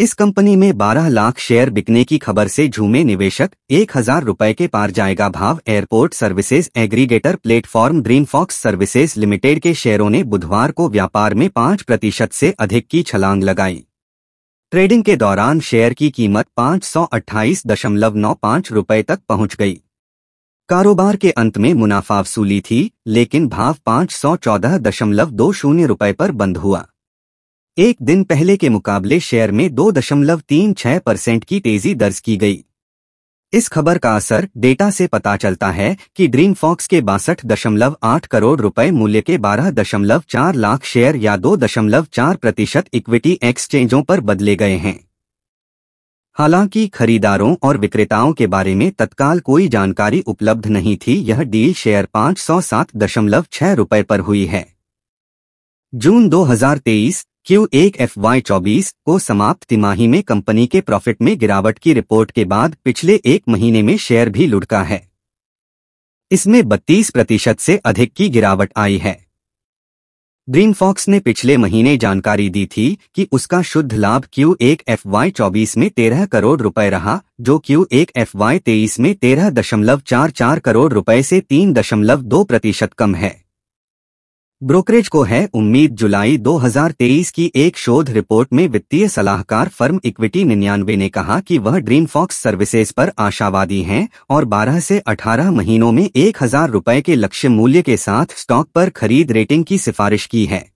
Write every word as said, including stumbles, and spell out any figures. इस कंपनी में बारह लाख शेयर बिकने की खबर से झूमे निवेशक, एक हजार रुपए के पार जाएगा भाव। Airport services aggregator platform DreamFolks services limited के शेयरों ने बुधवार को व्यापार में पाँच प्रतिशत से अधिक की छलांग लगाई। ट्रेडिंग के दौरान शेयर की कीमत पाँच सौ अट्ठाईस दशमलव नौ पाँच रुपये तक पहुँच गई। कारोबार के अंत में मुनाफा वसूली थी, लेकिन भाव पाँच सौ चौदह दशमलव दो शून्य रुपये पर बंद हुआ। एक दिन पहले के मुकाबले शेयर में दो दशमलव तीन छः परसेंट की तेजी दर्ज की गई। इस खबर का असर डेटा से पता चलता है कि ड्रीमफॉक्स के बासठ दशमलव आठ करोड़ रुपए मूल्य के बारह दशमलव चार लाख शेयर या दो दशमलव चार प्रतिशत इक्विटी एक्सचेंजों पर बदले गए हैं। हालांकि खरीदारों और विक्रेताओं के बारे में तत्काल कोई जानकारी उपलब्ध नहीं थी। यह डील शेयर पाँच सौ सात दशमलव छः रुपये पर हुई है। जून दो हजार तेईस क्यू एक एफ वाई चौबीस को समाप्त तिमाही में कंपनी के प्रॉफिट में गिरावट की रिपोर्ट के बाद पिछले एक महीने में शेयर भी लुढ़का है। इसमें बत्तीस प्रतिशत से अधिक की गिरावट आई है। ड्रीमफॉक्स ने पिछले महीने जानकारी दी थी कि उसका शुद्ध लाभ क्यू एक एफ वाई चौबीस में तेरह करोड़ रुपए रहा, जो क्यू एक एफ वाई तेईस में तेरह दशमलव चार चार करोड़ रुपए से तीन दशमलव दो प्रतिशत कम है। ब्रोकरेज को है उम्मीद जुलाई दो हजार तेईस की एक शोध रिपोर्ट में वित्तीय सलाहकार फर्म इक्विटी निन्यानवे ने कहा कि वह ड्रीमफॉक्स सर्विसेज पर आशावादी हैं और बारह से अठारह महीनों में एक हजार रुपये के लक्ष्य मूल्य के साथ स्टॉक पर खरीद रेटिंग की सिफारिश की है।